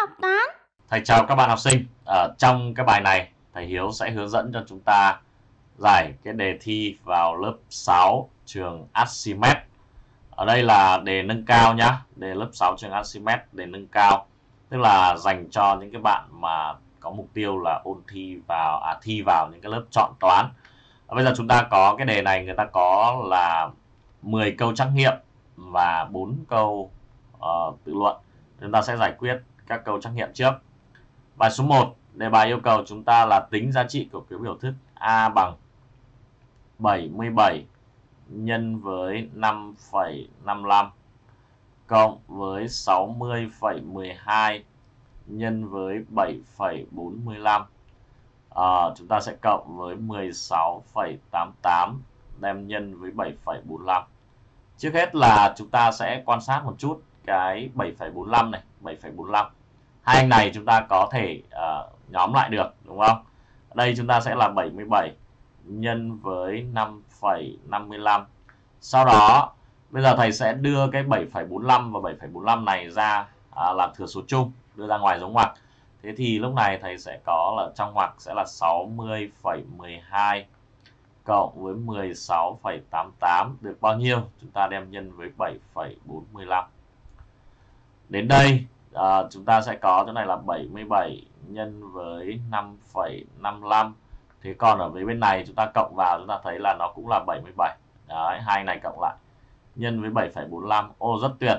học 8. Thầy chào các bạn học sinh. Trong cái bài này, thầy Hiếu sẽ hướng dẫn cho chúng ta giải cái đề thi vào lớp 6 trường Archimedes. Ở đây là đề nâng cao nhá, đề lớp 6 trường Archimedes, đề nâng cao. Tức là dành cho những cái bạn mà có mục tiêu là thi vào những cái lớp chọn toán. Bây giờ chúng ta có cái đề này, người ta có là 10 câu trắc nghiệm và 4 câu tự luận. Chúng ta sẽ giải quyết các câu trắc nghiệm trước. Bài số 1, đề bài yêu cầu chúng ta là tính giá trị của cái biểu thức A bằng 77 nhân với 5,55 cộng với 60,12 nhân với 7,45. Chúng ta sẽ cộng với 16,88 đem nhân với 7,45. Trước hết là chúng ta sẽ quan sát một chút cái 7,45 này, 7,45. Hai anh này chúng ta có thể nhóm lại được, đúng không? Ở đây chúng ta sẽ là 77 nhân với 5,55. Sau đó, bây giờ thầy sẽ đưa cái 7,45 và 7,45 này ra làm thừa số chung, đưa ra ngoài dấu ngoặc. Thế thì lúc này thầy sẽ có là trong ngoặc sẽ là 60,12 cộng với 16,88 được bao nhiêu? Chúng ta đem nhân với 7,45. Đến đây chúng ta sẽ có chỗ này là 77 nhân với 5,55. Thế còn ở bên này chúng ta cộng vào, chúng ta thấy là nó cũng là 77. Đấy, hai này cộng lại nhân với 7,45. Ô, rất tuyệt.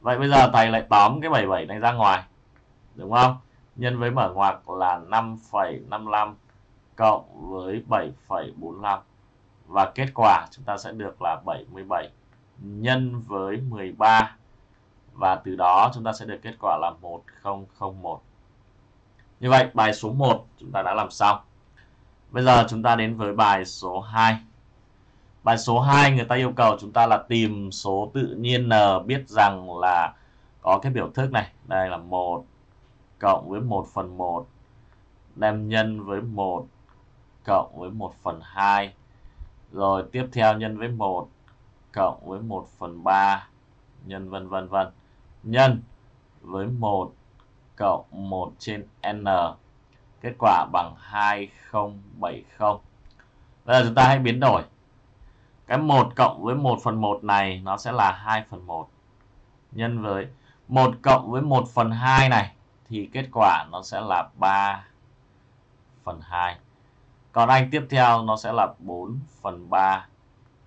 Vậy bây giờ thầy lại tóm cái 77 này ra ngoài, đúng không? Nhân với mở ngoặc là 5,55 cộng với 7,45. Và kết quả chúng ta sẽ được là 77 nhân với 13. Và từ đó chúng ta sẽ được kết quả là 1001. Như vậy bài số 1 chúng ta đã làm xong. Bây giờ chúng ta đến với bài số 2. Bài số 2 người ta yêu cầu chúng ta là tìm số tự nhiên n, biết rằng là có cái biểu thức này. Đây là 1 cộng với 1/1 đem nhân với 1 cộng với 1/2. Rồi tiếp theo nhân với 1 cộng với 1/3 nhân vân vân vân. Nhân với 1 cộng 1 trên n, kết quả bằng 2070. Bây giờ chúng ta hãy biến đổi. Cái 1 cộng với 1/1 này nó sẽ là 2/1 nhân với 1 cộng với 1/2 này thì kết quả nó sẽ là 3/2. Còn anh tiếp theo nó sẽ là 4/3.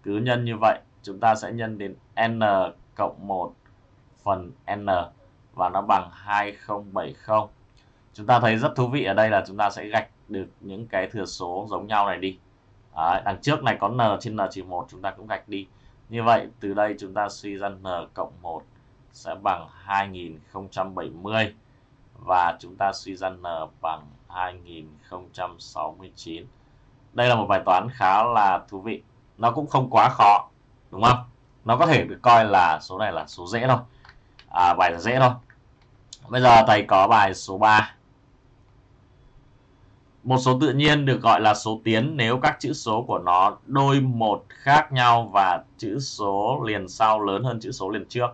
Cứ nhân như vậy chúng ta sẽ nhân đến n cộng 1/n và nó bằng 2070. Chúng ta thấy rất thú vị ở đây là chúng ta sẽ gạch được những cái thừa số giống nhau này đi. Đằng trước này có n trên n trừ 1 chúng ta cũng gạch đi. Như vậy từ đây chúng ta suy ra n cộng 1 sẽ bằng 2070 và chúng ta suy ra n bằng 2069. Đây là một bài toán khá là thú vị. Nó cũng không quá khó, đúng không? Nó có thể được coi là số này là số dễ thôi. Bài là dễ thôi. Bây giờ thầy có bài số 3. Một số tự nhiên được gọi là số tiến nếu các chữ số của nó đôi một khác nhau và chữ số liền sau lớn hơn chữ số liền trước.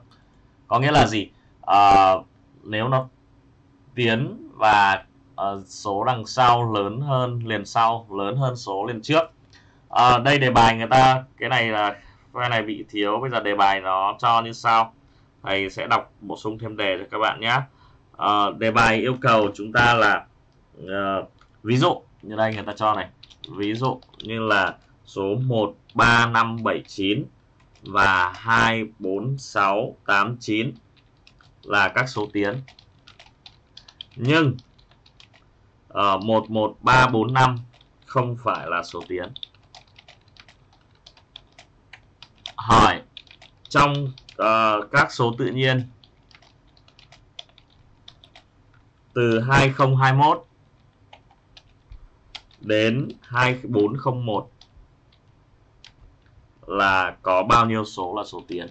Có nghĩa là gì? Nếu nó tiến và số đằng sau lớn hơn liền sau lớn hơn số liền trước. Đây đề bài người ta cái này là cái này bị thiếu. Bây giờ đề bài nó cho như sau. Thầy sẽ đọc bổ sung thêm đề cho các bạn nhé. Đề bài yêu cầu chúng ta là ví dụ như đây người ta cho này. Ví dụ như là số 13579 và 24689 là các số tiến. Nhưng 11345 không phải là số tiến. Hỏi trong các số tự nhiên từ 2021 đến 2401 là có bao nhiêu số là số tiến?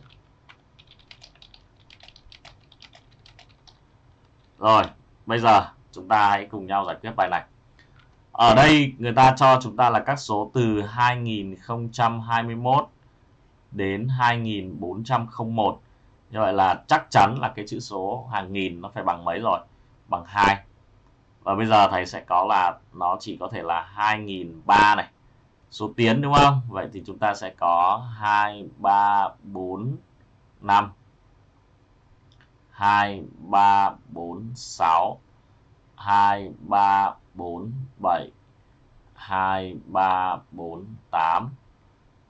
Rồi, bây giờ chúng ta hãy cùng nhau giải quyết bài này. Ở đây người ta cho chúng ta là các số từ 2021 đến 2401. Như vậy là chắc chắn là cái chữ số hàng nghìn nó phải bằng mấy rồi? bằng 2. Và bây giờ thầy sẽ có là nó chỉ có thể là 2003 này, số tiến đúng không? Vậy thì chúng ta sẽ có 2345, 2346, 2347, 2348,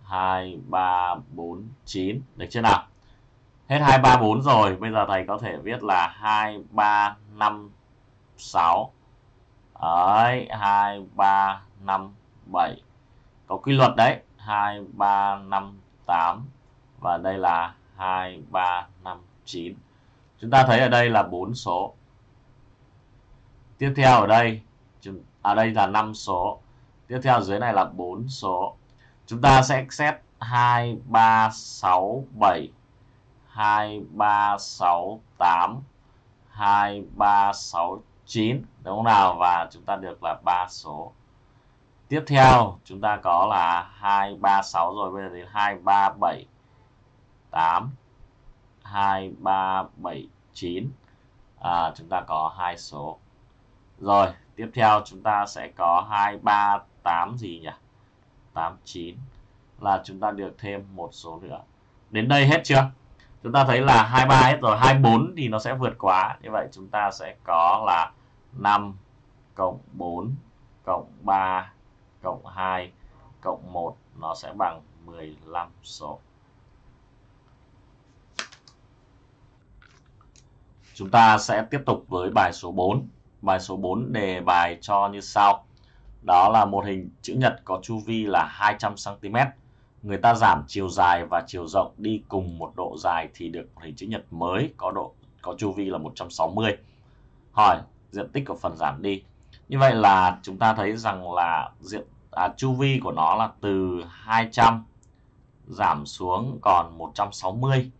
2349. Được chưa nào? Hết 234 rồi, bây giờ thầy có thể viết là 2356. Đấy, 2357. Có quy luật đấy, 2358 và đây là 2359. Chúng ta thấy ở đây là 4 số. Tiếp theo ở đây, là 5 số. Tiếp theo dưới này là 4 số. Chúng ta sẽ xét 2367, 2368, 2369 đúng không nào? Và chúng ta được là 3 số. Tiếp theo chúng ta có là 236 rồi, bây giờ đến 2378, 2379, chúng ta có 2 số. Rồi, tiếp theo chúng ta sẽ có 238 gì nhỉ? 89 là chúng ta được thêm một số nữa. Đến đây hết chưa? Chúng ta thấy là 23 hết rồi, 24 thì nó sẽ vượt quá. Như vậy chúng ta sẽ có là 5 cộng 4 cộng 3 cộng 2 cộng 1 nó sẽ bằng 15 số. Chúng ta sẽ tiếp tục với bài số 4. Bài số 4 đề bài cho như sau. Đó là một hình chữ nhật có chu vi là 200 cm. Người ta giảm chiều dài và chiều rộng đi cùng một độ dài thì được một hình chữ nhật mới có chu vi là 160. Hỏi diện tích của phần giảm đi. Như vậy là chúng ta thấy rằng là chu vi của nó là từ 200 giảm xuống còn 160.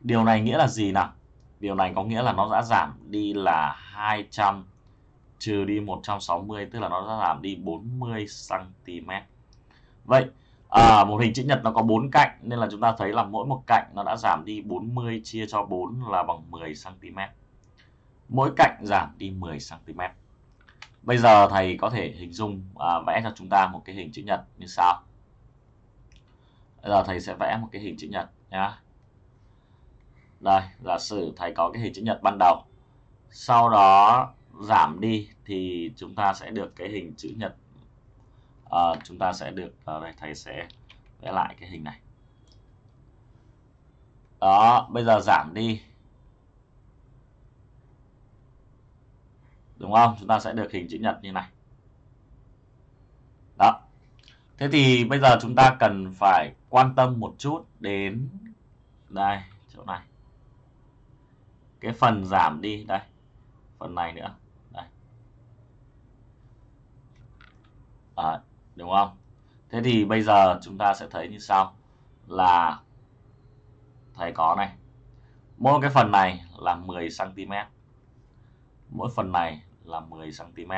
Điều này nghĩa là gì nào? Điều này có nghĩa là nó đã giảm đi là 200 trừ đi 160, tức là nó đã giảm đi 40 cm. Vậy một hình chữ nhật nó có 4 cạnh, nên là chúng ta thấy là mỗi một cạnh nó đã giảm đi 40 chia cho 4 là bằng 10 cm. Mỗi cạnh giảm đi 10 cm. Bây giờ thầy có thể hình dung vẽ cho chúng ta một cái hình chữ nhật như sau. Bây giờ thầy sẽ vẽ một cái hình chữ nhật nhé. Đây, giả sử thầy có cái hình chữ nhật ban đầu, sau đó giảm đi thì chúng ta sẽ được cái hình chữ nhật. Chúng ta sẽ được đây, thầy sẽ vẽ lại cái hình này. Đó, bây giờ giảm đi, đúng không? Chúng ta sẽ được hình chữ nhật như này. Đó. Thế thì bây giờ chúng ta cần phải quan tâm một chút đến đây, chỗ này. Cái phần giảm đi đây. Phần này nữa. Đây. Đúng không? Thế thì bây giờ chúng ta sẽ thấy như sau là thầy có này. Mỗi cái phần này là 10 cm. Mỗi phần này là 10 cm.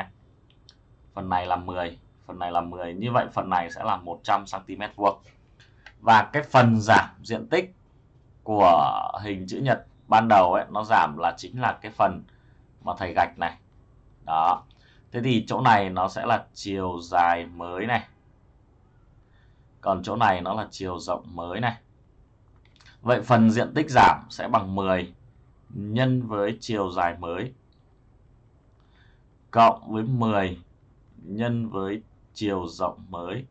Phần này là 10, phần này là 10, như vậy phần này sẽ là 100 cm vuông. Và cái phần giảm diện tích của hình chữ nhật ban đầu ấy, nó giảm là chính là cái phần mà thầy gạch này. Đó. Thế thì chỗ này nó sẽ là chiều dài mới này. Còn chỗ này nó là chiều rộng mới này. Vậy phần diện tích giảm sẽ bằng 10 nhân với chiều dài mới cộng với 10 nhân với chiều rộng mới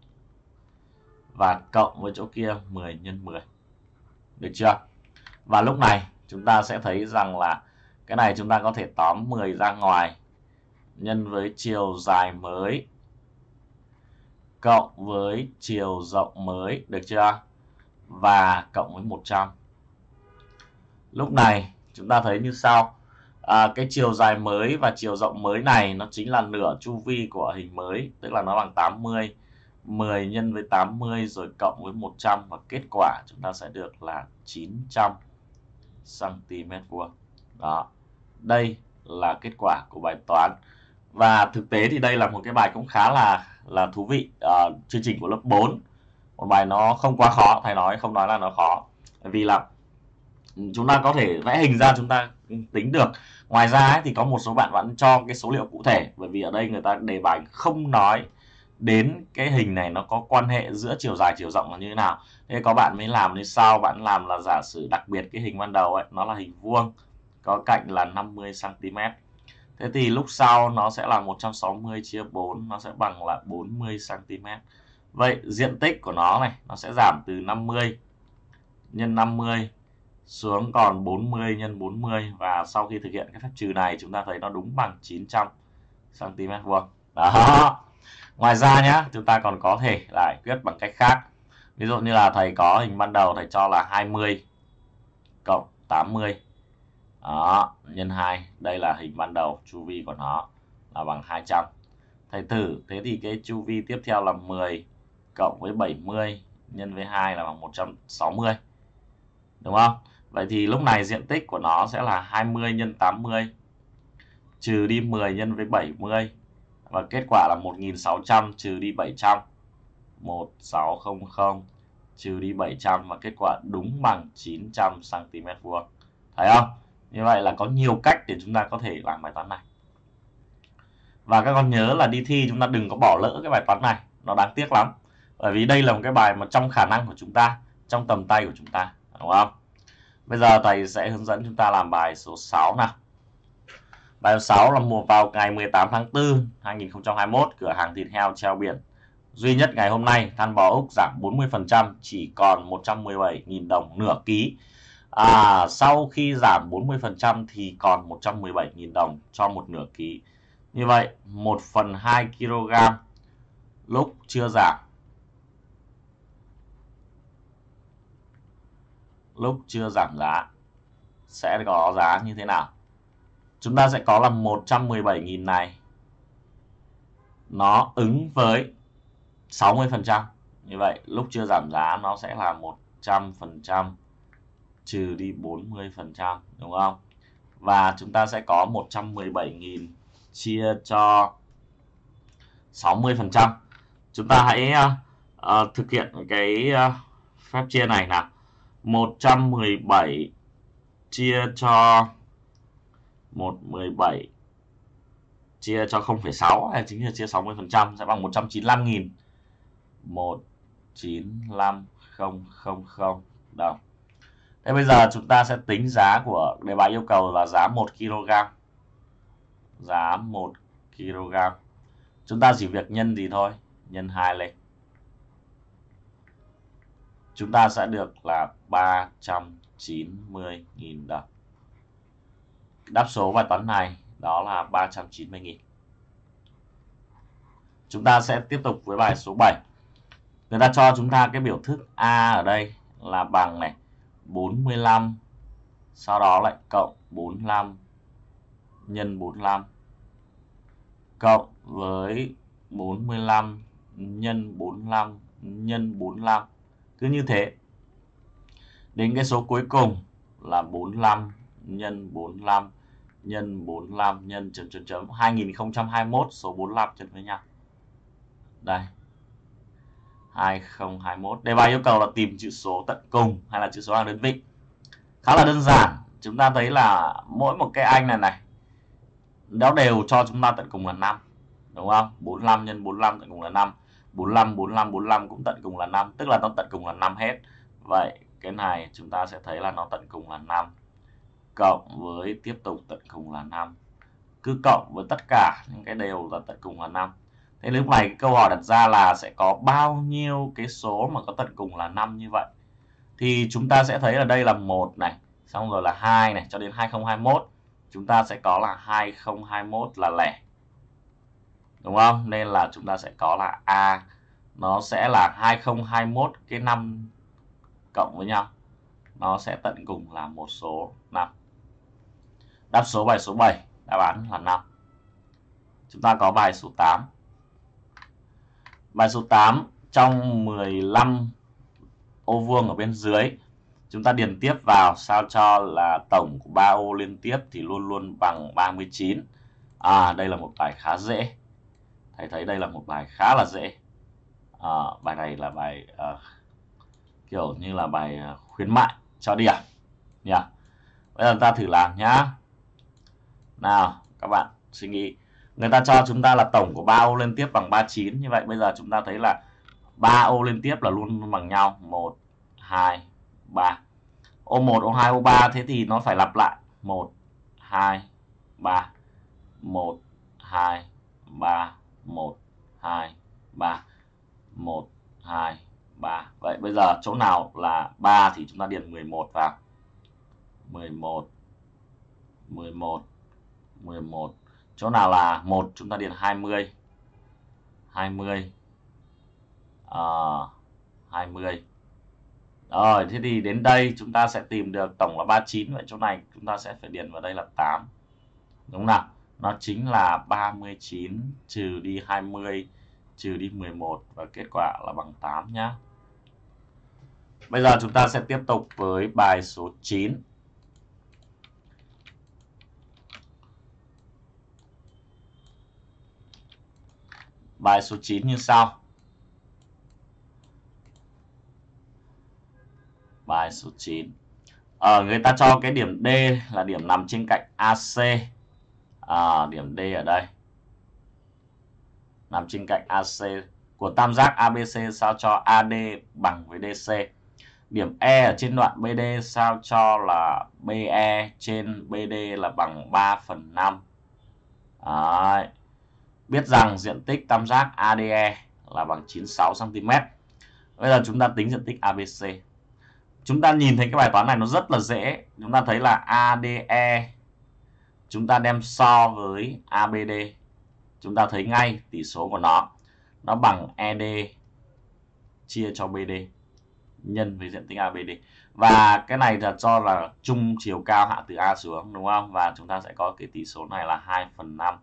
và cộng với chỗ kia 10 nhân 10. Được chưa? Và lúc này chúng ta sẽ thấy rằng là cái này chúng ta có thể tóm 10 ra ngoài nhân với chiều dài mới cộng với chiều rộng mới. Được chưa? Và cộng với 100. Lúc này chúng ta thấy như sau. Cái chiều dài mới và chiều rộng mới này nó chính là nửa chu vi của hình mới, tức là nó bằng 80. 10 nhân với 80 rồi cộng với 100 và kết quả chúng ta sẽ được là 900 cm vuông. Đó. Đây là kết quả của bài toán. Và thực tế thì đây là một cái bài cũng khá là thú vị, chương trình của lớp 4. Một bài nó không quá khó, thầy không nói là nó khó. Vì là chúng ta có thể vẽ hình ra, chúng ta tính được. Ngoài ra ấy, thì có một số bạn vẫn cho cái số liệu cụ thể, bởi vì ở đây người ta đề bài không nói đến cái hình này nó có quan hệ giữa chiều dài chiều rộng là như thế nào. Thế có bạn mới làm đến sao, bạn làm là giả sử đặc biệt cái hình ban đầu ấy nó là hình vuông, có cạnh là 50 cm. Thế thì lúc sau nó sẽ là 160 chia 4, nó sẽ bằng là 40 cm. Vậy diện tích của nó này nó sẽ giảm từ 50 nhân 50 xuống còn 40 nhân 40, và sau khi thực hiện cái phép trừ này chúng ta thấy nó đúng bằng 900 cm². Đó. Ngoài ra nhá, chúng ta còn có thể giải quyết bằng cách khác. Ví dụ như là thầy có hình ban đầu thầy cho là 20 + 80. Đó, nhân 2, đây là hình ban đầu, chu vi của nó là bằng 200. Thầy thử, thế thì cái chu vi tiếp theo là 10 + 70 nhân với 2 là bằng 160. Đúng không? Vậy thì lúc này diện tích của nó sẽ là 20 nhân 80 trừ đi 10 nhân với 70. Và kết quả là 1600 trừ đi 700. 1600 trừ đi 700 và kết quả đúng bằng 900 cm². Thấy không? Như vậy là có nhiều cách để chúng ta có thể làm bài toán này. Và các con nhớ là đi thi chúng ta đừng có bỏ lỡ cái bài toán này, nó đáng tiếc lắm. Bởi vì đây là một cái bài mà trong khả năng của chúng ta, trong tầm tay của chúng ta, đúng không? Bây giờ thầy sẽ hướng dẫn chúng ta làm bài số 6 nào. Bài số 6 là vào ngày 18 tháng 4 2021, cửa hàng thịt heo treo biển duy nhất ngày hôm nay, than bò Úc giảm 40%, chỉ còn 117.000 đồng nửa ký. Sau khi giảm 40% thì còn 117.000 đồng cho một nửa ký. Như vậy 1/2 kg lúc chưa giảm. Lúc chưa giảm giá sẽ có giá như thế nào? Chúng ta sẽ có là 117.000 này nó ứng với 60%. Như vậy lúc chưa giảm giá nó sẽ là 100% trừ đi 40%, đúng không? Và chúng ta sẽ có 117.000 chia cho 60%. Chúng ta hãy thực hiện cái phép chia này nào. 117 chia cho 117 chia cho 0,6 hay chính là chia 60% sẽ bằng 195.000. 195.000 đồng. Thế bây giờ chúng ta sẽ tính giá của đề bài yêu cầu là giá 1 kg. Giá 1 kg. Chúng ta chỉ việc nhân gì thôi, nhân 2 lên. Chúng ta sẽ được là 390.000 đồng. Đáp số bài toán này đó là 390.000. Chúng ta sẽ tiếp tục với bài số 7. Người ta cho chúng ta cái biểu thức A ở đây là bằng này 45, sau đó lại cộng 45 nhân 45 cộng với 45 nhân 45 nhân 45, cứ như thế đến cái số cuối cùng là 45 nhân 45 nhân 45 nhân ... 2021, số 45 trừ với nhau. Đây. 2021. Đề bài yêu cầu là tìm chữ số tận cùng hay là chữ số hàng đơn vị. Khá là đơn giản. Chúng ta thấy là mỗi một cái anh này nó đều cho chúng ta tận cùng là 5. Đúng không? 45 nhân 45 tận cùng là 5. 45, 45, 45 cũng tận cùng là 5. Tức là nó tận cùng là 5 hết. Vậy cái này chúng ta sẽ thấy là nó tận cùng là 5. Cộng với tiếp tục tận cùng là 5. Cứ cộng với tất cả những cái đều là tận cùng là 5. Thế lúc này cái câu hỏi đặt ra là sẽ có bao nhiêu cái số mà có tận cùng là 5 như vậy. Thì chúng ta sẽ thấy là đây là 1 này, xong rồi là 2 này, cho đến 2021. Chúng ta sẽ có là 2021 là lẻ. Đúng không? Nên là chúng ta sẽ có là A. Nó sẽ là 2021 cái 5 cộng với nhau. Nó sẽ tận cùng là một số 5. Đáp số bài số 7, đáp án là 5. Chúng ta có bài số 8. Bài số 8, trong 15 ô vuông ở bên dưới, chúng ta điền tiếp vào sao cho là tổng của 3 ô liên tiếp thì luôn luôn bằng 39. Đây là một bài khá dễ. Thầy thấy đây là một bài khá là dễ. Bài này là bài kiểu như là bài khuyến mại cho điểm. nhỉ? Bây giờ chúng ta thử làm nhá. Nào, các bạn suy nghĩ. Người ta cho chúng ta là tổng của 3 ô liên tiếp bằng 39. Như vậy bây giờ chúng ta thấy là 3 ô liên tiếp là luôn bằng nhau. 1, 2, 3. Ô 1, ô 2, ô 3. Thế thì nó phải lặp lại. 1, 2, 3. 1, 2, 3. 1, 2, 3. 1, 2, 3. Vậy bây giờ chỗ nào là 3 thì chúng ta điền 11 vào. 11, 11, 11. Chỗ nào là 1 chúng ta điền 20. 20. 20. Rồi, thế thì đến đây chúng ta sẽ tìm được tổng là 39. Vậy chỗ này chúng ta sẽ phải điền vào đây là 8. Đúng nào? Nó chính là 39 trừ đi 20 trừ đi 11. Và kết quả là bằng 8 nhé. Bây giờ chúng ta sẽ tiếp tục với bài số 9. Bài số 9 như sau. Bài số 9. Người ta cho cái điểm D là điểm nằm trên cạnh AC. Điểm D ở đây nằm trên cạnh AC của tam giác ABC, sao cho AD bằng với DC. Điểm E ở trên đoạn BD, sao cho là BE trên BD là bằng 3/5. Đấy. Biết rằng diện tích tam giác ADE là bằng 96 cm. Bây giờ chúng ta tính diện tích ABC. Chúng ta nhìn thấy cái bài toán này nó rất là dễ. Chúng ta thấy là ADE chúng ta đem so với ABD, chúng ta thấy ngay tỉ số của nó bằng ED chia cho BD nhân với diện tích ABD. Và cái này là cho là chung chiều cao hạ từ A xuống, đúng không? Và chúng ta sẽ có cái tỉ số này là 2/5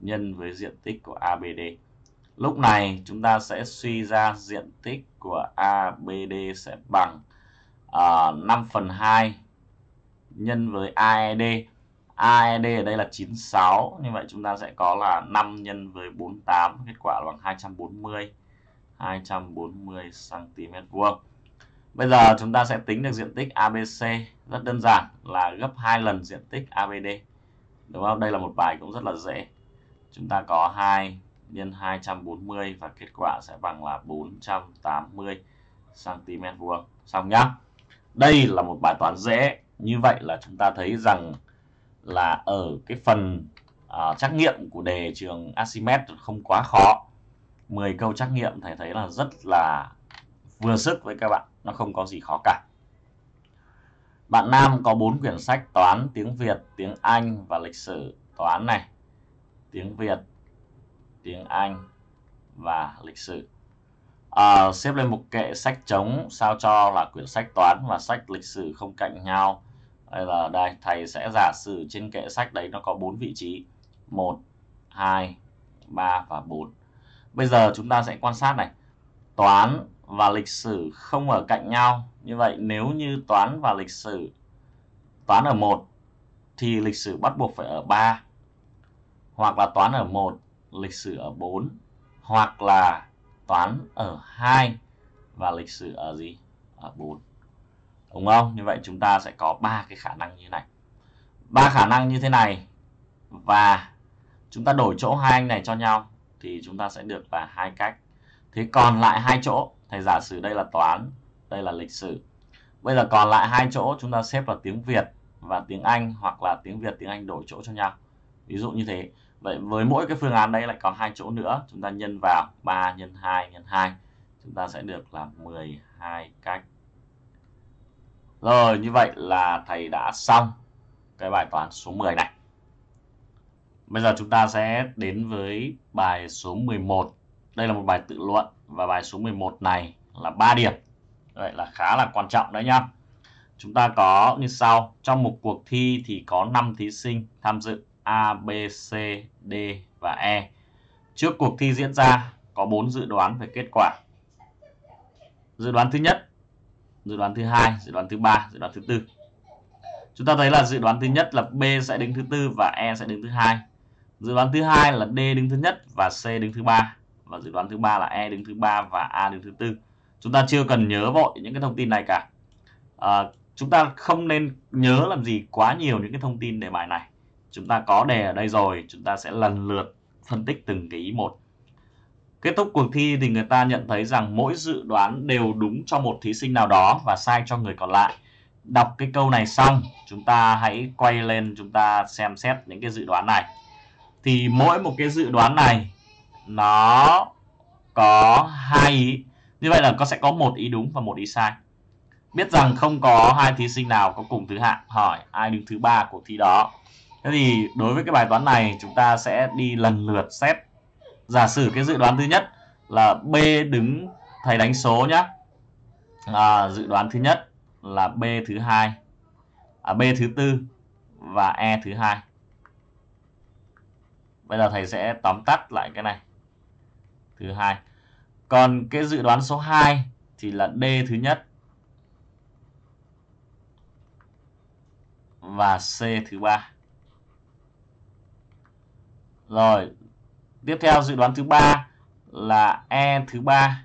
nhân với diện tích của ABD. Lúc này chúng ta sẽ suy ra diện tích của ABD sẽ bằng 5/2 nhân với AED. AED ở đây là 96, như vậy chúng ta sẽ có là 5 nhân với 48, kết quả là bằng 240 cm². Bây giờ chúng ta sẽ tính được diện tích ABC, rất đơn giản là gấp 2 lần diện tích ABD. Đúng không? Đây là một bài cũng rất là dễ. Chúng ta có 2 nhân 240 và kết quả sẽ bằng là 480 cm². Xong nhá. Đây là một bài toán dễ. Như vậy là chúng ta thấy rằng là ở cái phần trắc nghiệm của đề trường Archimedes không quá khó. 10 câu trắc nghiệm thầy thấy là rất là vừa sức với các bạn. Nó không có gì khó cả. Bạn Nam có 4 quyển sách toán, tiếng Việt, tiếng Anh và lịch sử toán này. Tiếng Việt, tiếng Anh và lịch sử. Xếp lên một kệ sách trống, sao cho là quyển sách toán và sách lịch sử không cạnh nhau. Đây là đây, thầy sẽ giả sử trên kệ sách đấy nó có 4 vị trí, 1, 2, 3 và 4. Bây giờ chúng ta sẽ quan sát này. Toán và lịch sử không ở cạnh nhau. Như vậy nếu như toán và lịch sử, toán ở 1 thì lịch sử bắt buộc phải ở 3. Hoặc là toán ở 1, lịch sử ở 4. Hoặc là toán ở 2 và lịch sử ở gì? Ở 4. Đúng không? Như vậy chúng ta sẽ có 3 cái khả năng như thế này. 3 khả năng như thế này. Và chúng ta đổi chỗ hai anh này cho nhau thì chúng ta sẽ được là 2 cách. Thế còn lại 2 chỗ, thầy giả sử đây là toán, đây là lịch sử. Bây giờ còn lại 2 chỗ chúng ta xếp vào tiếng Việt và tiếng Anh, hoặc là tiếng Việt, tiếng Anh đổi chỗ cho nhau. Ví dụ như thế. Vậy với mỗi cái phương án đây lại có 2 chỗ nữa, chúng ta nhân vào 3 x 2 x 2, chúng ta sẽ được là 12 cách. Rồi, như vậy là thầy đã xong cái bài toán số 10 này. Bây giờ chúng ta sẽ đến với bài số 11. Đây là một bài tự luận và bài số 11 này là 3 điểm. Vậy là khá là quan trọng đấy nhá. Chúng ta có như sau. Trong một cuộc thi thì có 5 thí sinh tham dự A, B, C, D và E. Trước cuộc thi diễn ra có 4 dự đoán về kết quả. Dự đoán thứ nhất, dự đoán thứ hai, dự đoán thứ ba, dự đoán thứ tư. Chúng ta thấy là dự đoán thứ nhất là B sẽ đứng thứ tư và E sẽ đứng thứ hai. Dự đoán thứ hai là D đứng thứ nhất và C đứng thứ ba. Và dự đoán thứ ba là E đứng thứ ba và A đứng thứ tư. Chúng ta chưa cần nhớ vội những cái thông tin này cả. Chúng ta không nên nhớ làm gì quá nhiều những cái thông tin đề bài này. Chúng ta có đề ở đây rồi, chúng ta sẽ lần lượt phân tích từng cái ý một. Kết thúc cuộc thi thì người ta nhận thấy rằng mỗi dự đoán đều đúng cho một thí sinh nào đó và sai cho người còn lại. Đọc cái câu này xong, chúng ta hãy quay lên chúng ta xem xét những cái dự đoán này. Thì mỗi một cái dự đoán này nó có hai ý. Như vậy là có sẽ có một ý đúng và một ý sai. Biết rằng không có hai thí sinh nào có cùng thứ hạng, hỏi ai đứng thứ ba cuộc thi đó. Thế thì đối với cái bài toán này chúng ta sẽ đi lần lượt xét. Giả sử cái dự đoán thứ nhất là B đứng, thầy đánh số nhé. Dự đoán thứ nhất là B thứ tư và E thứ hai. Bây giờ thầy sẽ tóm tắt lại cái này. Thứ hai. Còn cái dự đoán số 2 thì là D thứ nhất và C thứ ba. Rồi, tiếp theo dự đoán thứ 3 là E thứ 3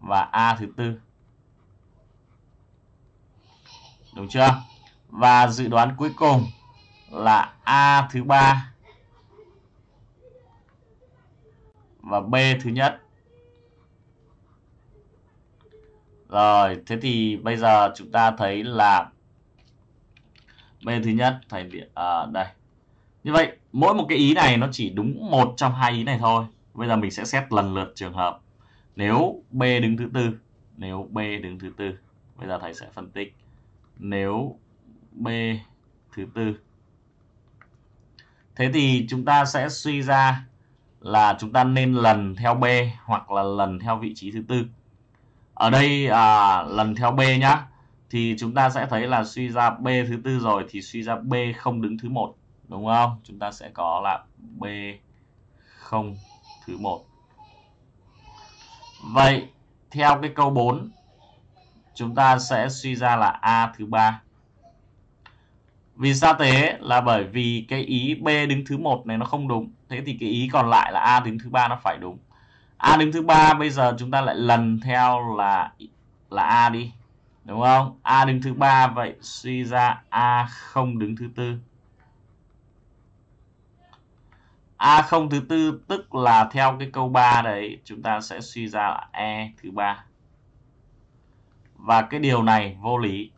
và A thứ 4. Đúng chưa? Và dự đoán cuối cùng là A thứ 3 và B thứ nhất. Rồi, thế thì bây giờ chúng ta thấy là B thứ nhất thầy điện ở đây. Như vậy, mỗi một cái ý này nó chỉ đúng một trong hai ý này thôi. Bây giờ mình sẽ xét lần lượt trường hợp. Nếu B đứng thứ tư, bây giờ thầy sẽ phân tích. Nếu B thứ tư. Thế thì chúng ta sẽ suy ra là chúng ta nên lần theo B hoặc là lần theo vị trí thứ tư. Ở đây lần theo B nhá. Thì chúng ta sẽ thấy là suy ra B thứ tư rồi thì suy ra B không đứng thứ một. Đúng không? Chúng ta sẽ có là B0 thứ 1. Vậy, theo cái câu 4, chúng ta sẽ suy ra là A thứ 3. Vì sao thế? Là bởi vì cái ý B đứng thứ 1 này nó không đúng. Thế thì cái ý còn lại là A đứng thứ 3 nó phải đúng. A đứng thứ 3 bây giờ chúng ta lại lần theo là A đi. Đúng không? A đứng thứ 3, vậy suy ra A0 đứng thứ 4. A0 thứ tư tức là theo cái câu 3 đấy chúng ta sẽ suy ra là E thứ 3. Và cái điều này vô lý.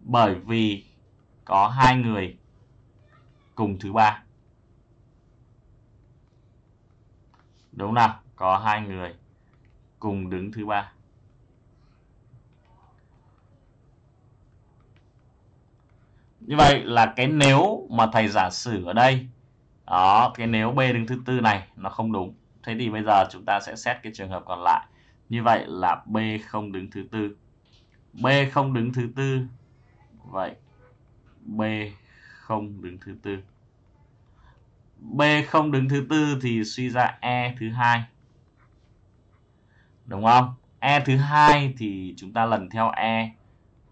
Bởi vì có hai người cùng thứ 3. Đúng nào? Có hai người cùng đứng thứ 3. Như vậy là cái nếu mà thầy giả sử ở đây đó, cái nếu B đứng thứ tư này nó không đúng. Thế thì bây giờ chúng ta sẽ xét cái trường hợp còn lại. Như vậy là B không đứng thứ tư. B không đứng thứ tư. Vậy B không đứng thứ tư. B không đứng thứ tư thì suy ra E thứ hai. Đúng không? E thứ hai thì chúng ta lần theo E.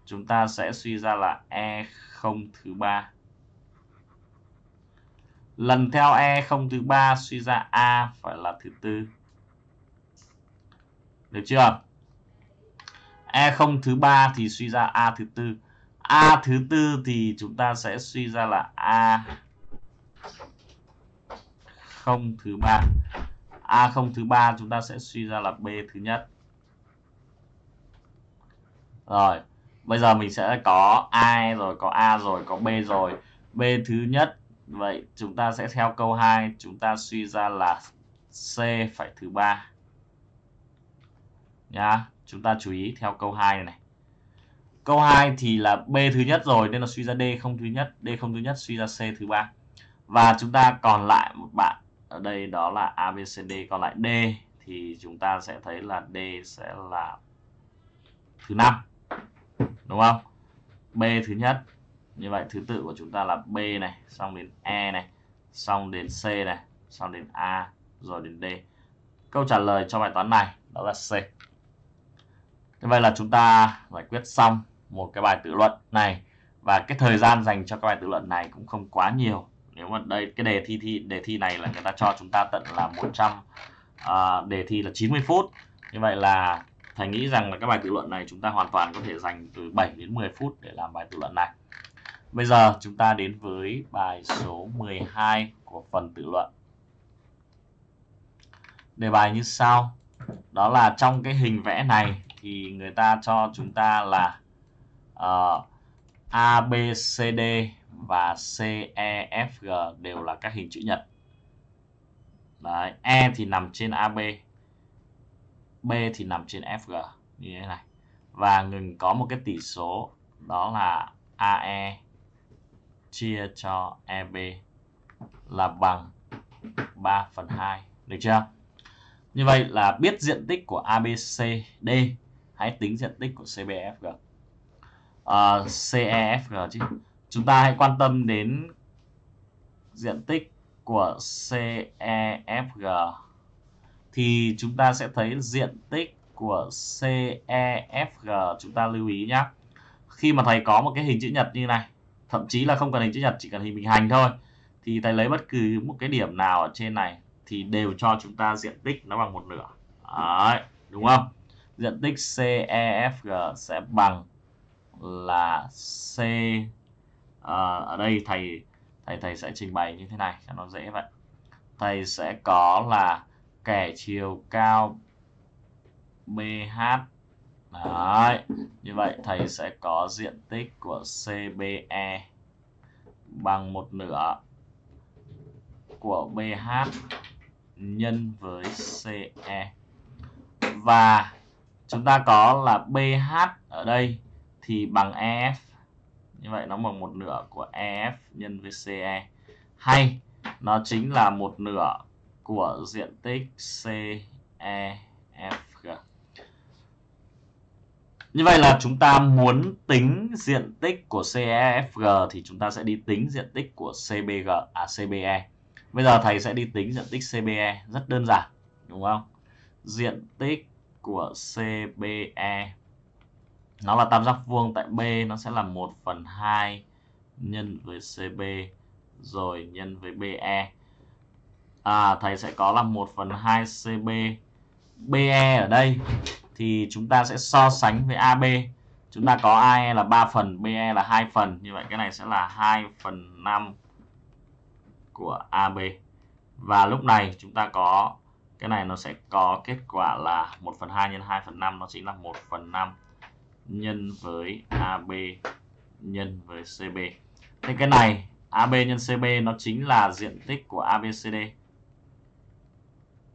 Chúng ta sẽ suy ra là E không thứ ba. Lần theo E0 thứ 3 suy ra A phải là thứ 4. Được chưa? E0 thứ 3 thì suy ra A thứ 4. A thứ 4 thì chúng ta sẽ suy ra là A0 thứ 3. A0 thứ 3 chúng ta sẽ suy ra là B thứ nhất. Rồi, bây giờ mình sẽ có A rồi, có A rồi, có B rồi. B thứ nhất. Vậy chúng ta sẽ theo câu 2, chúng ta suy ra là C phải thứ 3. Nhá, chúng ta chú ý theo câu 2 này. Câu 2 thì là B thứ nhất rồi nên là suy ra D không thứ nhất, D không thứ nhất suy ra C thứ 3. Và chúng ta còn lại một bạn ở đây đó là ABCD, còn lại D thì chúng ta sẽ thấy là D sẽ là thứ 5. Đúng không? B thứ nhất. Như vậy thứ tự của chúng ta là B này, xong đến E này, xong đến C này, xong đến A, rồi đến D. Câu trả lời cho bài toán này đó là C. Như vậy là chúng ta giải quyết xong một cái bài tự luận này. Và cái thời gian dành cho các bài tự luận này cũng không quá nhiều. Nếu mà đây cái đề thi này là người ta cho chúng ta tận là đề thi là 90 phút. Như vậy là Thầy nghĩ rằng là các bài tự luận này chúng ta hoàn toàn có thể dành từ 7 đến 10 phút để làm bài tự luận này. Bây giờ chúng ta đến với bài số 12 của phần tự luận. Đề bài như sau. Đó là trong cái hình vẽ này thì người ta cho chúng ta là A, B, C, D và C, E, F, G đều là các hình chữ nhật. Đấy, E thì nằm trên AB, B thì nằm trên FG như thế này. Và ngừng có một cái tỉ số đó là AE chia cho EB là bằng 3/2. Được chưa? Như vậy là biết diện tích của ABCD, hãy tính diện tích của CBFG, CEFG chứ. Chúng ta hãy quan tâm đến diện tích của CEFG thì chúng ta sẽ thấy diện tích của CEFG, chúng ta lưu ý nhé. Khi mà thầy có một cái hình chữ nhật như này, thậm chí là không cần hình chữ nhật, chỉ cần hình bình hành thôi, thì thầy lấy bất cứ một cái điểm nào ở trên này thì đều cho chúng ta diện tích nó bằng 1/2. Đấy, đúng không? Diện tích CEFG sẽ bằng là C, ở đây thầy sẽ trình bày như thế này cho nó dễ vậy. Thầy sẽ có là kẻ chiều cao BH. Đấy, như vậy thầy sẽ có diện tích của CBE bằng 1/2 của BH nhân với CE. Và chúng ta có là BH ở đây thì bằng EF. Như vậy nó bằng 1/2 của EF nhân với CE. Hay nó chính là 1/2 của diện tích CEFG. Như vậy là chúng ta muốn tính diện tích của CEFG thì chúng ta sẽ đi tính diện tích của CBE. Bây giờ thầy sẽ đi tính diện tích CBE, rất đơn giản, đúng không? Diện tích của CBE nó là tam giác vuông, tại B nó sẽ là 1/2 nhân với CB rồi nhân với BE. Thầy sẽ có là 1/2 CB. BE ở đây thì chúng ta sẽ so sánh với AB. Chúng ta có AE là 3 phần, BE là 2 phần. Như vậy cái này sẽ là 2/5 của AB. Và lúc này chúng ta có cái này, nó sẽ có kết quả là 1/2 nhân 2/5, nó chính là 1/5 nhân với AB nhân với CB. Thế cái này AB nhân CB nó chính là diện tích của ABCD,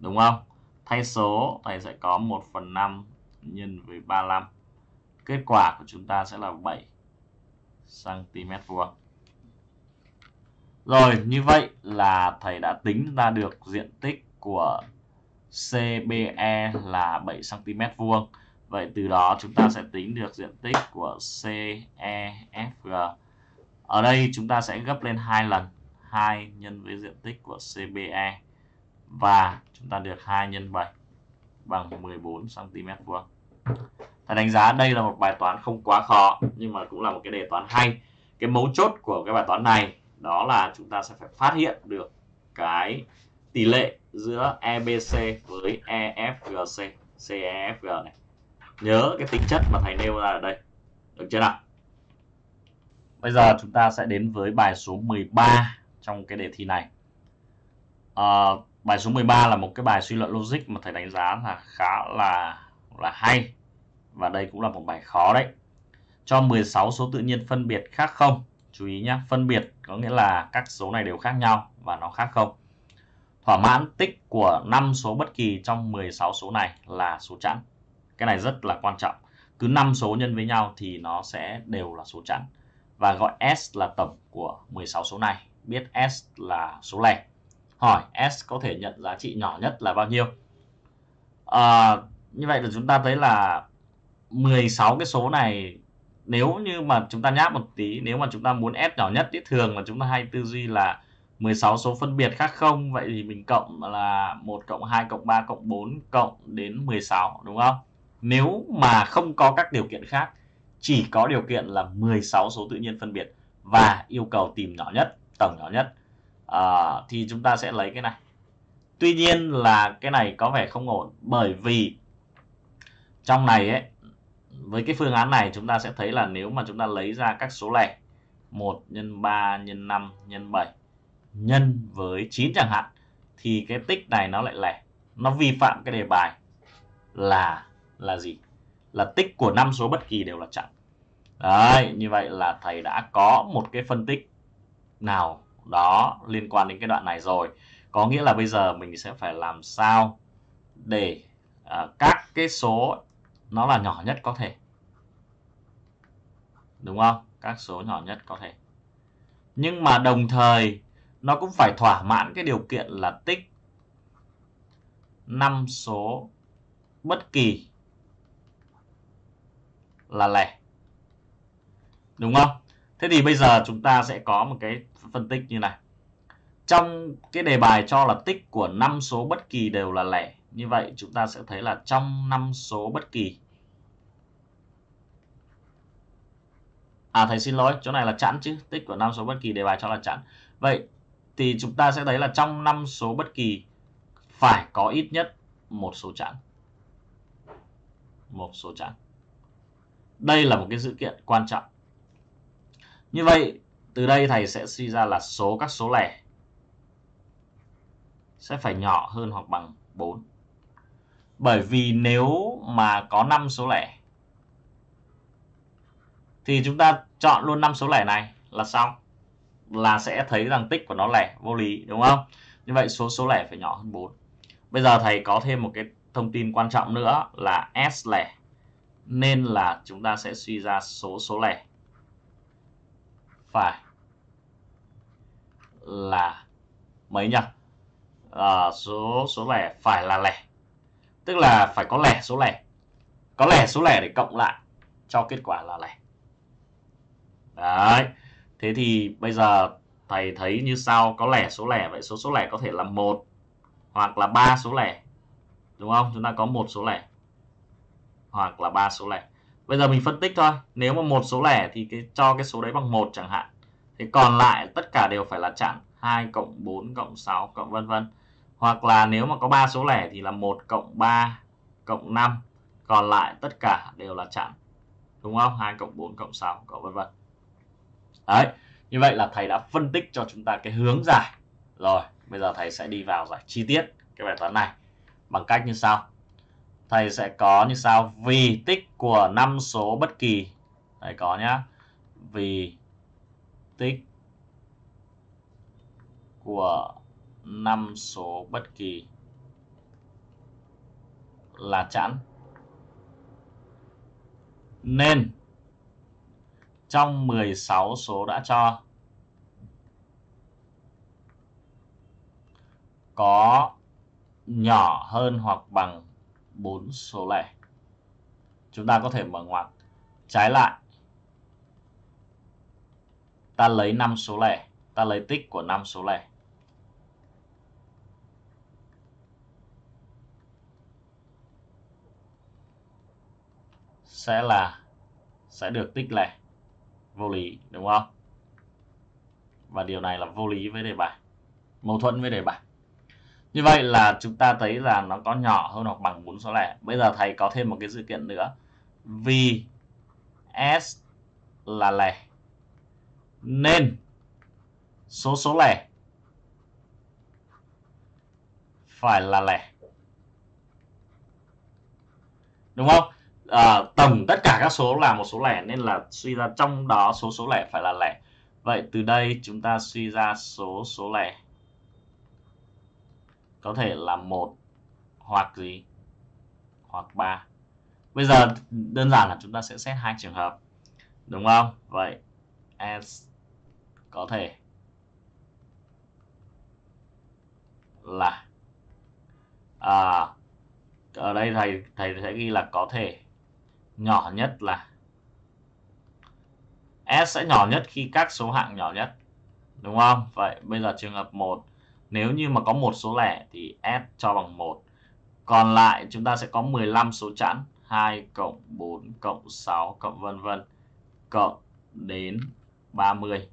đúng không? Thay số thầy sẽ có 1/5 nhân với 35. Kết quả của chúng ta sẽ là 7 cm vuông. Rồi, như vậy là thầy đã tính ra được diện tích của CBE là 7 cm vuông. Vậy từ đó chúng ta sẽ tính được diện tích của CEFG. Ở đây chúng ta sẽ gấp lên 2 lần, 2 nhân với diện tích của CBE, và chúng ta được 2 x 7 bằng 14 cm vuông. Thầy đánh giá đây là một bài toán không quá khó, nhưng mà cũng là một cái đề toán hay. Cái mấu chốt của cái bài toán này đó là chúng ta sẽ phải phát hiện được cái tỷ lệ giữa EBC với EFGC, CEFG này. Nhớ cái tính chất mà thầy nêu ra ở đây, được chưa nào? Bây giờ chúng ta sẽ đến với bài số 13 trong cái đề thi này. Bài số 13 là một cái bài suy luận logic mà thầy đánh giá là khá là hay. Và đây cũng là một bài khó đấy. Cho 16 số tự nhiên phân biệt khác không. Chú ý nhé, phân biệt có nghĩa là các số này đều khác nhau và nó khác không. Thỏa mãn tích của 5 số bất kỳ trong 16 số này là số chẵn. Cái này rất là quan trọng. Cứ 5 số nhân với nhau thì nó sẽ đều là số chẵn. Và gọi S là tổng của 16 số này. Biết S là số lẻ. Hỏi S có thể nhận giá trị nhỏ nhất là bao nhiêu? Như vậy là chúng ta thấy là 16 cái số này, nếu như mà chúng ta nháp một tí, nếu mà chúng ta muốn S nhỏ nhất thì thường là chúng ta hay tư duy là 16 số phân biệt khác không. Vậy thì mình cộng là 1 + 2 + 3 + 4 cộng đến 16, đúng không? Nếu mà không có các điều kiện khác, chỉ có điều kiện là 16 số tự nhiên phân biệt và yêu cầu tìm nhỏ nhất, tổng nhỏ nhất, thì chúng ta sẽ lấy cái này. Tuy nhiên là cái này có vẻ không ổn, bởi vì Trong này ấy, với cái phương án này chúng ta sẽ thấy là nếu mà chúng ta lấy ra các số lẻ 1 nhân 3 nhân 5 nhân 7 nhân với 9 chẳng hạn, thì cái tích này nó lại lẻ. Nó vi phạm cái đề bài là gì? Là tích của 5 số bất kỳ đều là chẵn. Đấy, như vậy là thầy đã có một cái phân tích nào đó liên quan đến cái đoạn này rồi. Có nghĩa là bây giờ mình sẽ phải làm sao để các cái số nó là nhỏ nhất có thể. Đúng không? Các số nhỏ nhất có thể. Nhưng mà đồng thời nó cũng phải thỏa mãn cái điều kiện là tích 5 số bất kỳ là lẻ. Đúng không? Thế thì bây giờ chúng ta sẽ có một cái phân tích như này. Trong cái đề bài cho là tích của 5 số bất kỳ đều là lẻ. Như vậy chúng ta sẽ thấy là trong 5 số bất kỳ. À, thầy xin lỗi, chỗ này là chẵn chứ. Tích của 5 số bất kỳ đề bài cho là chẵn. Vậy thì chúng ta sẽ thấy là trong 5 số bất kỳ phải có ít nhất một số chẵn. Một số chẵn. Đây là một cái dữ kiện quan trọng. Như vậy từ đây thầy sẽ suy ra là các số lẻ sẽ phải nhỏ hơn hoặc bằng 4. Bởi vì nếu mà có 5 số lẻ thì chúng ta chọn luôn 5 số lẻ này là xong. Là sẽ thấy rằng tích của nó lẻ, vô lý đúng không? Như vậy số lẻ phải nhỏ hơn 4. Bây giờ thầy có thêm một cái thông tin quan trọng nữa là S lẻ. Nên là chúng ta sẽ suy ra số lẻ phải là mấy nhỉ? Số lẻ phải là lẻ. Tức là phải có lẻ số lẻ. Có lẻ số lẻ để cộng lại cho kết quả là lẻ. Đấy. Thế thì bây giờ thầy thấy như sau, có lẻ số lẻ, vậy số lẻ có thể là 1 hoặc là 3 số lẻ. Đúng không? Chúng ta có 1 số lẻ hoặc là 3 số lẻ. Bây giờ mình phân tích thôi. Nếu mà 1 số lẻ thì cho cái số đấy bằng 1 chẳng hạn. Thế còn lại tất cả đều phải là chẵn. 2 cộng 4 cộng 6 cộng vân vân. Hoặc là nếu mà có 3 số lẻ thì là 1 cộng 3 cộng 5. Còn lại tất cả đều là chẵn. Đúng không? 2 cộng 4 cộng 6 cộng vân vân. Đấy. Như vậy là thầy đã phân tích cho chúng ta cái hướng giải. Rồi. Bây giờ thầy sẽ đi vào giải chi tiết cái bài toán này. Bằng cách như sau. Thầy sẽ có như sau. Vì tích của 5 số bất kỳ. Thầy có nhá. Vì tích của 5 số bất kỳ là chẵn. Nên trong 16 số đã cho có nhỏ hơn hoặc bằng 4 số lẻ. Chúng ta có thể mở ngoặc. Trái lại, ta lấy 5 số lẻ. Ta lấy tích của 5 số lẻ. Sẽ được tích lẻ. Vô lý đúng không? Và điều này là vô lý với đề bài, mâu thuẫn với đề bài. Như vậy là chúng ta thấy là nó có nhỏ hơn hoặc bằng 4 số lẻ. Bây giờ thầy có thêm một cái dữ kiện nữa. Vì S là lẻ nên số lẻ phải là lẻ. Đúng không? Tổng tất cả các số là một số lẻ, nên là suy ra trong đó số lẻ phải là lẻ. Vậy từ đây chúng ta suy ra số lẻ có thể là 1 hoặc gì? Hoặc 3. Bây giờ đơn giản là chúng ta sẽ xét hai trường hợp. Đúng không? Vậy S có thể là ở đây thầy sẽ ghi là có thể nhỏ nhất là S sẽ nhỏ nhất khi các số hạng nhỏ nhất. Đúng không? Vậy bây giờ trường hợp 1, nếu như mà có 1 số lẻ thì S cho bằng 1. Còn lại chúng ta sẽ có 15 số chẵn, 2 cộng 4 cộng 6 cộng vân vân cộng đến 30.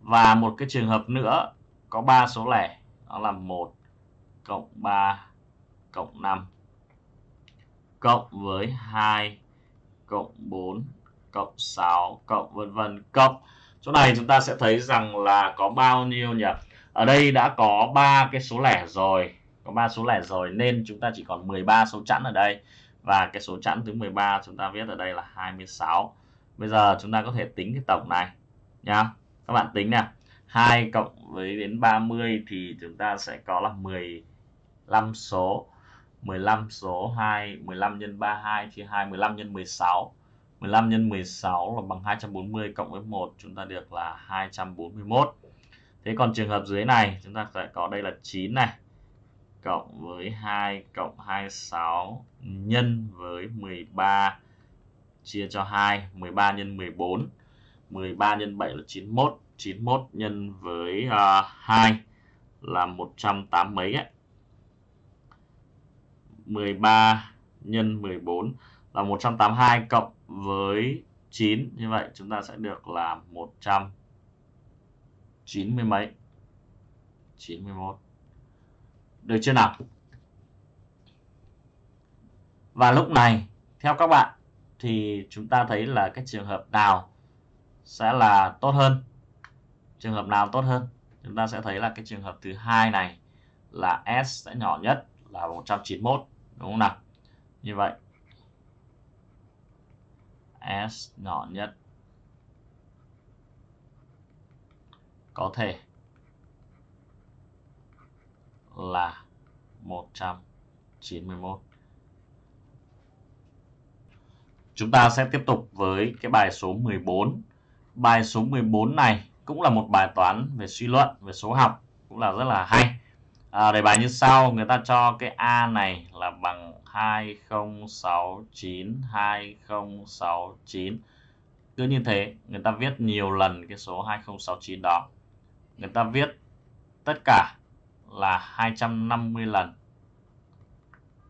Và một cái trường hợp nữa có 3 số lẻ, đó là 1 cộng 3 cộng 5 cộng với 2 cộng 4 cộng 6 cộng vân vân cộng. Chỗ này chúng ta sẽ thấy rằng là có bao nhiêu nhỉ? Ở đây đã có 3 cái số lẻ rồi, có 3 số lẻ rồi nên chúng ta chỉ còn 13 số chẵn ở đây. Và cái số chẵn thứ 13 chúng ta viết ở đây là 26. Bây giờ chúng ta có thể tính cái tổng này nhá. Các bạn tính nè, 2 cộng với đến 30 thì chúng ta sẽ có là 15 số. 15 số 2, 15 x 32 chia 2, 15 x 16. 15 x 16 là bằng 240 cộng với 1 chúng ta được là 241. Thế còn trường hợp dưới này chúng ta sẽ có đây là 9 này cộng với 2 cộng 26 nhân với 13 chia cho 2, 13 x 14. 13 x 7 là 91, 91 nhân với 2 là 180 mấy ấy. 13 nhân 14 là 182 cộng với 9, như vậy chúng ta sẽ được là 190 mấy, 91. Được chưa nào? Và lúc này theo các bạn thì chúng ta thấy là cái trường hợp nào sẽ là tốt hơn? Trường hợp nào tốt hơn? Chúng ta sẽ thấy là cái trường hợp thứ hai này là S sẽ nhỏ nhất là 191, đúng không nào? Như vậy S nhỏ nhất có thể là 191. Chúng ta sẽ tiếp tục với cái bài số 14. Bài số 14 này cũng là một bài toán về suy luận, về số học, cũng là rất là hay. Đề bài như sau, người ta cho cái A này là bằng 2069, 2069. Cứ như thế, người ta viết nhiều lần cái số 2069 đó. Người ta viết tất cả là 250 lần.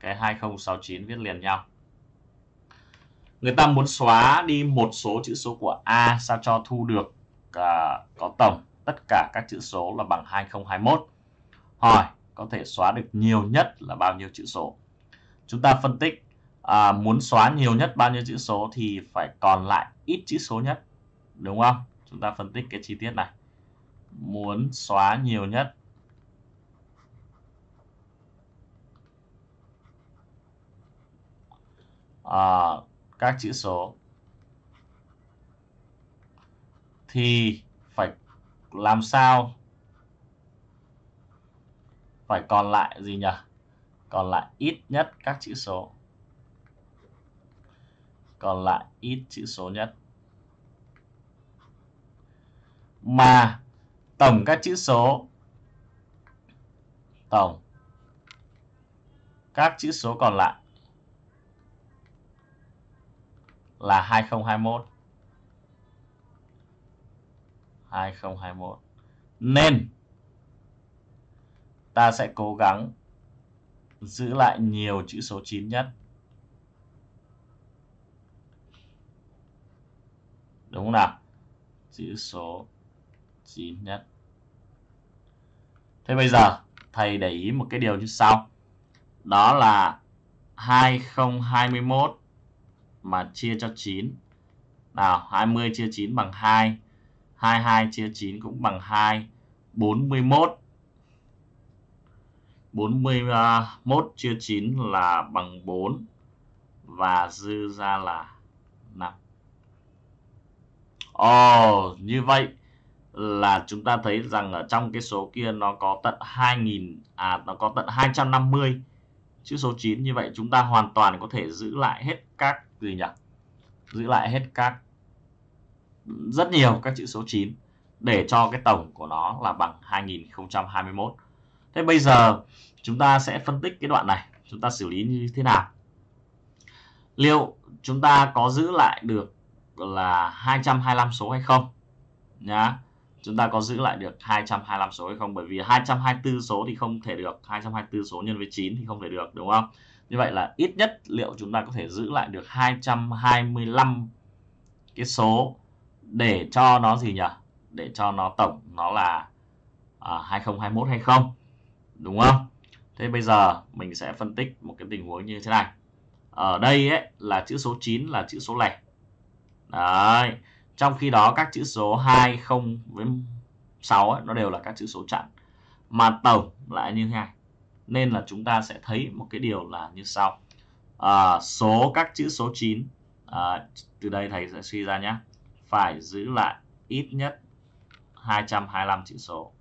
Cái 2069 viết liền nhau. Người ta muốn xóa đi một số chữ số của A sao cho thu được có tổng tất cả các chữ số là bằng 2021. Hỏi có thể xóa được nhiều nhất là bao nhiêu chữ số? Chúng ta phân tích muốn xóa nhiều nhất bao nhiêu chữ số thì phải còn lại ít chữ số nhất, đúng không? Chúng ta phân tích cái chi tiết này. Muốn xóa nhiều nhất các chữ số thì phải làm sao? Phải còn lại gì nhỉ? Còn lại ít nhất các chữ số. Còn lại ít chữ số nhất. Mà tổng các chữ số, tổng các chữ số còn lại là 2021. 2021. Nên ta sẽ cố gắng giữ lại nhiều chữ số 9 nhất. Đúng không nào? Chữ số 9 nhất. Thế bây giờ thầy để ý một cái điều như sau. Đó là 2021 mà chia cho 9. Nào, 20 chia 9 bằng 2. 22 chia 9 cũng bằng 2. 41. 41 chia 9 là bằng 4. Và dư ra là 5. Ồ, như vậy là chúng ta thấy rằng ở trong cái số kia nó có tận 250 chữ số 9. Như vậy chúng ta hoàn toàn có thể giữ lại hết các gì nhỉ? Giữ lại hết các, rất nhiều các chữ số 9 để cho cái tổng của nó là bằng 2021. Thế bây giờ chúng ta sẽ phân tích cái đoạn này, chúng ta xử lý như thế nào? Liệu chúng ta có giữ lại được là 225 số hay không? Nhá. Chúng ta có giữ lại được 225 số hay không? Bởi vì 224 số thì không thể được, 224 số nhân với 9 thì không thể được, đúng không? Như vậy là ít nhất liệu chúng ta có thể giữ lại được 225 cái số để cho nó gì nhỉ? Để cho nó tổng nó là 2021 hay không? Đúng không? Thế bây giờ mình sẽ phân tích một cái tình huống như thế này. Ở đây ấy, là chữ số 9 là chữ số lẻ. Đấy. Trong khi đó các chữ số 2, 0 với 6 ấy, nó đều là các chữ số chẵn. Mà tổng lại như thế này. Nên là chúng ta sẽ thấy một cái điều là như sau. Số các chữ số 9, từ đây thầy sẽ suy ra nhé, phải giữ lại ít nhất 225 chữ số.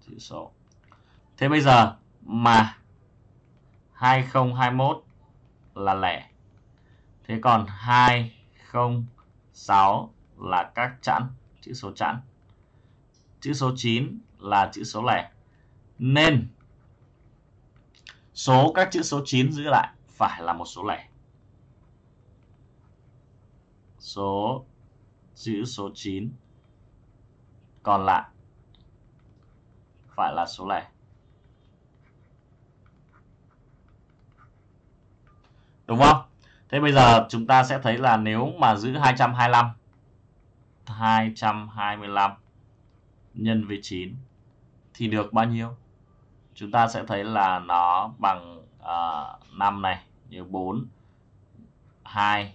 Chữ số. Thế bây giờ mà 2021 là lẻ, thế còn 206 là các chẵn, chữ số chẵn, chữ số 9 là chữ số lẻ, nên số các chữ số 9 giữ lại phải là một số lẻ. Số chữ số 9 còn lại phải là số lẻ. Đúng không? Thế bây giờ chúng ta sẽ thấy là nếu mà giữ 225 nhân với 9 thì được bao nhiêu? Chúng ta sẽ thấy là nó bằng 5 này, như 4, 2,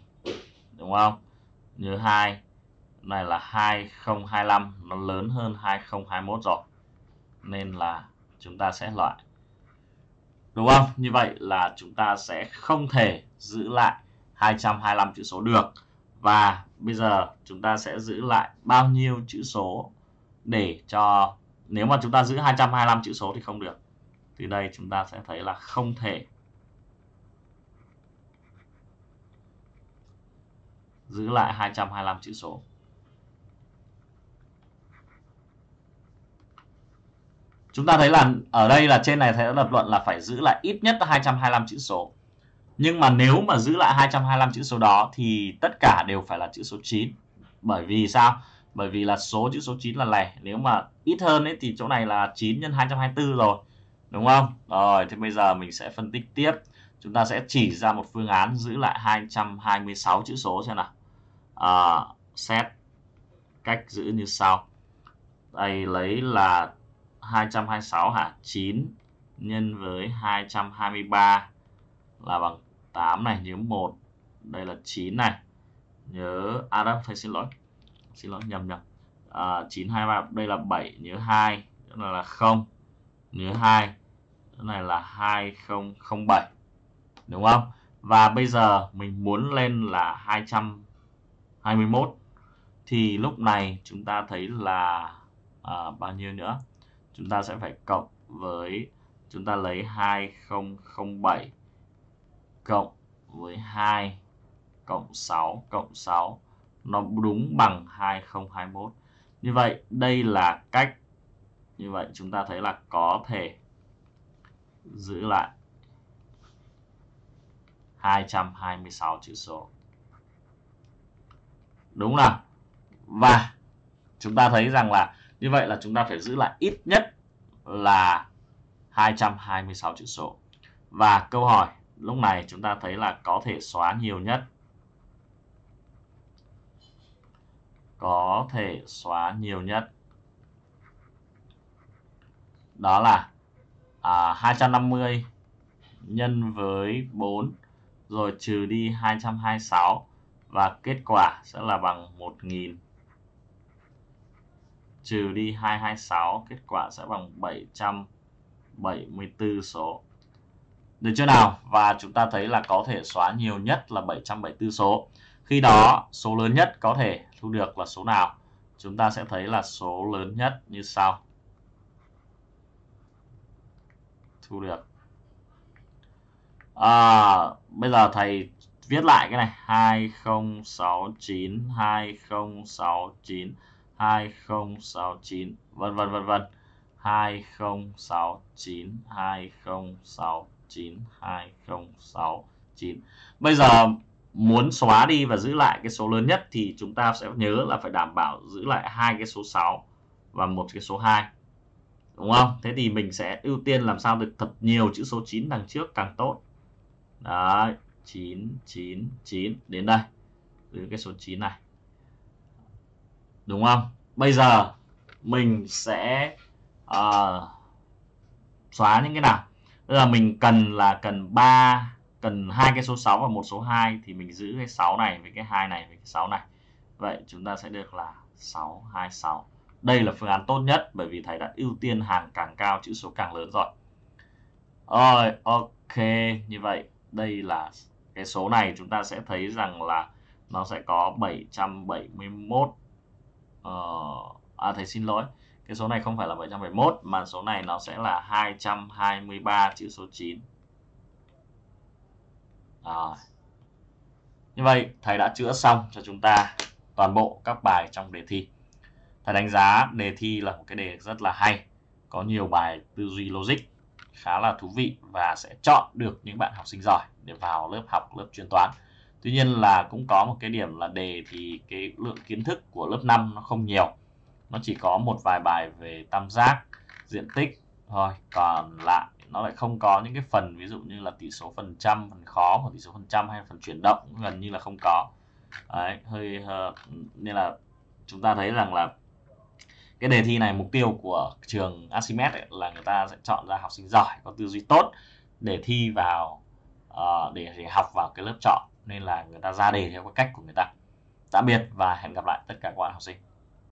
đúng không? Như 2, này là 2025, nó lớn hơn 2021 rồi. Nên là chúng ta sẽ loại. Đúng không? Như vậy là chúng ta sẽ không thể giữ lại 225 chữ số được. Và bây giờ chúng ta sẽ giữ lại bao nhiêu chữ số để cho... Nếu mà chúng ta giữ 225 chữ số thì không được. Từ đây chúng ta sẽ thấy là không thể giữ lại 225 chữ số. Chúng ta thấy là ở đây là trên này thầy đã lập luận là phải giữ lại ít nhất 225 chữ số. Nhưng mà nếu mà giữ lại 225 chữ số đó thì tất cả đều phải là chữ số 9. Bởi vì sao? Bởi vì là số chữ số 9 là lẻ. Nếu mà ít hơn ấy, thì chỗ này là 9 x 224 rồi. Đúng không? Rồi, thì bây giờ mình sẽ phân tích tiếp. Chúng ta sẽ chỉ ra một phương án giữ lại 226 chữ số xem nào. Xét cách giữ như sau. Đây lấy là 226 hả? 9 nhân với 223 là bằng 8 này, nhớ 1. Đây là 9 này. Nhớ... À đâu, thầy xin lỗi. Nhầm. 923, đây là 7, nhớ 2, chỗ này là 0, nhớ 2, chỗ này là 2007. Đúng không? Và bây giờ mình muốn lên là 221. Thì lúc này chúng ta thấy là bao nhiêu nữa? Chúng ta sẽ phải cộng với, chúng ta lấy 2007 cộng với 2 cộng 6 cộng 6. Nó đúng bằng 2021. Như vậy đây là cách. Như vậy chúng ta thấy là có thể giữ lại 226 chữ số. Đúng nào? Và chúng ta thấy rằng là như vậy là chúng ta phải giữ lại ít nhất là 226 chữ số. Và câu hỏi lúc này chúng ta thấy là có thể xóa nhiều nhất. Có thể xóa nhiều nhất. Đó là 250 nhân với 4 rồi trừ đi 226 và kết quả sẽ là bằng 1000. Trừ đi 226 kết quả sẽ bằng 774 số. Được chưa nào? Và chúng ta thấy là có thể xóa nhiều nhất là 774 số. Khi đó số lớn nhất có thể thu được là số nào? Chúng ta sẽ thấy là số lớn nhất như sau. Thu được. Bây giờ thầy viết lại cái này. 2069, 2069, 2069, vân vân vân vân. 2069, 2069, 2069. Bây giờ muốn xóa đi và giữ lại cái số lớn nhất thì chúng ta sẽ nhớ là phải đảm bảo giữ lại hai cái số 6 và một cái số 2. Đúng không? Thế thì mình sẽ ưu tiên làm sao được thật nhiều chữ số 9 đằng trước càng tốt. Đấy, 9, đến đây. Giữ cái số 9 này. Đúng không? Bây giờ mình sẽ xóa những cái nào. Bây giờ mình cần là cần hai cái số 6 và một số 2 thì mình giữ cái 6 này với cái 2 này với cái 6 này. Vậy chúng ta sẽ được là 626. Đây là phương án tốt nhất bởi vì thầy đã ưu tiên hàng càng cao chữ số càng lớn rồi. Rồi, ok, như vậy đây là cái số này chúng ta sẽ thấy rằng là nó sẽ có 771. Thầy xin lỗi, cái số này không phải là 771 mà số này nó sẽ là 223 chữ số 9. Rồi. Như vậy thầy đã chữa xong cho chúng ta toàn bộ các bài trong đề thi. Thầy đánh giá đề thi là một cái đề rất là hay, có nhiều bài tư duy logic khá là thú vị và sẽ chọn được những bạn học sinh giỏi để vào lớp học lớp chuyên toán. Tuy nhiên là cũng có một cái điểm là đề thì cái lượng kiến thức của lớp 5 nó không nhiều. Nó chỉ có một vài bài về tam giác, diện tích thôi, còn lại nó lại không có những cái phần ví dụ như là tỷ số phần trăm, phần khó, tỷ số phần trăm hay phần chuyển động gần như là không có. Đấy, nên là chúng ta thấy rằng là cái đề thi này mục tiêu của trường Archimedes ấy, là người ta sẽ chọn ra học sinh giỏi có tư duy tốt để thi vào để học vào cái lớp chọn, nên là người ta ra đề theo cái cách của người ta. Tạm biệt và hẹn gặp lại tất cả các bạn học sinh.